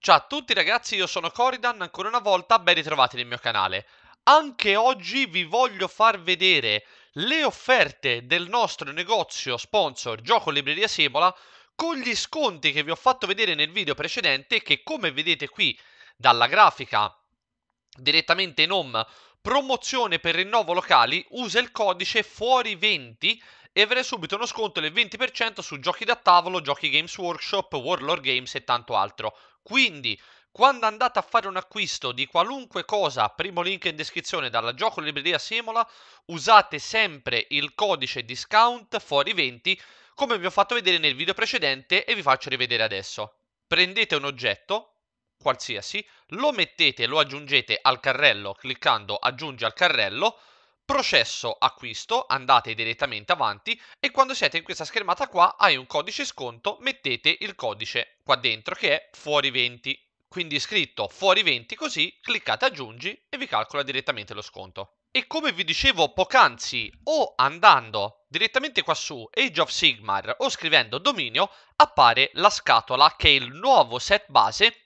Ciao a tutti ragazzi, io sono Corydan, ancora una volta ben ritrovati nel mio canale. Anche oggi vi voglio far vedere le offerte del nostro negozio sponsor Gioco Libreria Sebola con gli sconti che vi ho fatto vedere nel video precedente, che come vedete qui dalla grafica direttamente in home, promozione per rinnovo locali, usa il codice fuori20 e avrai subito uno sconto del 20% su giochi da tavolo, giochi Games Workshop, Warlord Games e tanto altro. Quindi, quando andate a fare un acquisto di qualunque cosa, primo link in descrizione dalla Gioco Libreria Sebola, usate sempre il codice discount fuori20, come vi ho fatto vedere nel video precedente e vi faccio rivedere adesso. Prendete un oggetto, qualsiasi, lo mettete, lo aggiungete al carrello, cliccando aggiungi al carrello, processo acquisto, andate direttamente avanti e quando siete in questa schermata qua hai un codice sconto, mettete il codice qua dentro che è fuori20, quindi scritto fuori20 così, cliccate aggiungi e vi calcola direttamente lo sconto. E come vi dicevo poc'anzi, o andando direttamente qua su Age of Sigmar o scrivendo Dominio appare la scatola che è il nuovo set base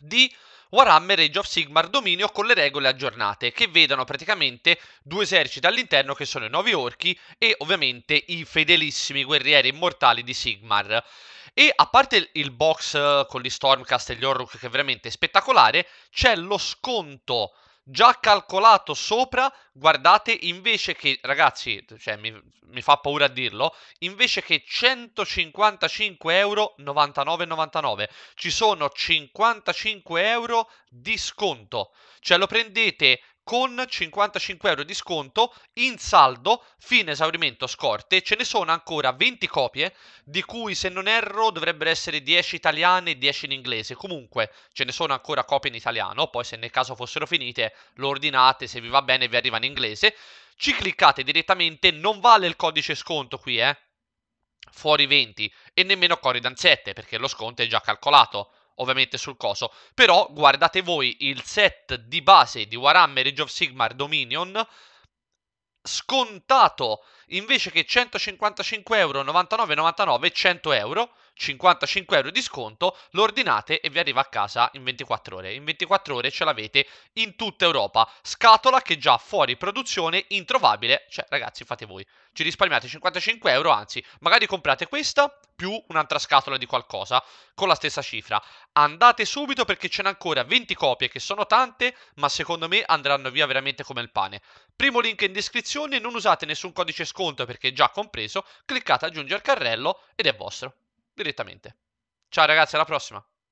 di Warhammer Age of Sigmar Dominio con le regole aggiornate che vedono praticamente due eserciti all'interno che sono i nuovi orchi e ovviamente i fedelissimi guerrieri immortali di Sigmar. E a parte il box con gli Stormcast e gli Orruk che è veramente spettacolare, c'è lo sconto già calcolato sopra, guardate, invece che, ragazzi, cioè, mi fa paura a dirlo, invece che 155,99 euro, ci sono 55 euro di sconto, cioè lo prendete con 55 euro di sconto in saldo fine esaurimento scorte. Ce ne sono ancora 20 copie, di cui se non erro dovrebbero essere 10 italiane e 10 in inglese. Comunque ce ne sono ancora copie in italiano, poi se nel caso fossero finite lo ordinate, se vi va bene vi arriva in inglese. Ci cliccate direttamente, non vale il codice sconto qui fuori20 e nemmeno Corydan 7 perché lo sconto è già calcolato ovviamente sul coso, però guardate voi il set di base di Warhammer Age of Sigmar Dominion scontato invece che 155,99 euro, 100 euro, 55 euro di sconto, lo ordinate e vi arriva a casa in 24 ore. In 24 ore ce l'avete in tutta Europa, scatola che già fuori produzione, introvabile, cioè ragazzi fate voi, ci risparmiate 55 euro, anzi magari comprate questa più un'altra scatola di qualcosa con la stessa cifra. Andate subito perché ce n'è ancora 20 copie che sono tante, ma secondo me andranno via veramente come il pane. Primo link in descrizione, non usate nessun codice sconto perché è già compreso, cliccate aggiungi al carrello ed è vostro direttamente. Ciao ragazzi, alla prossima!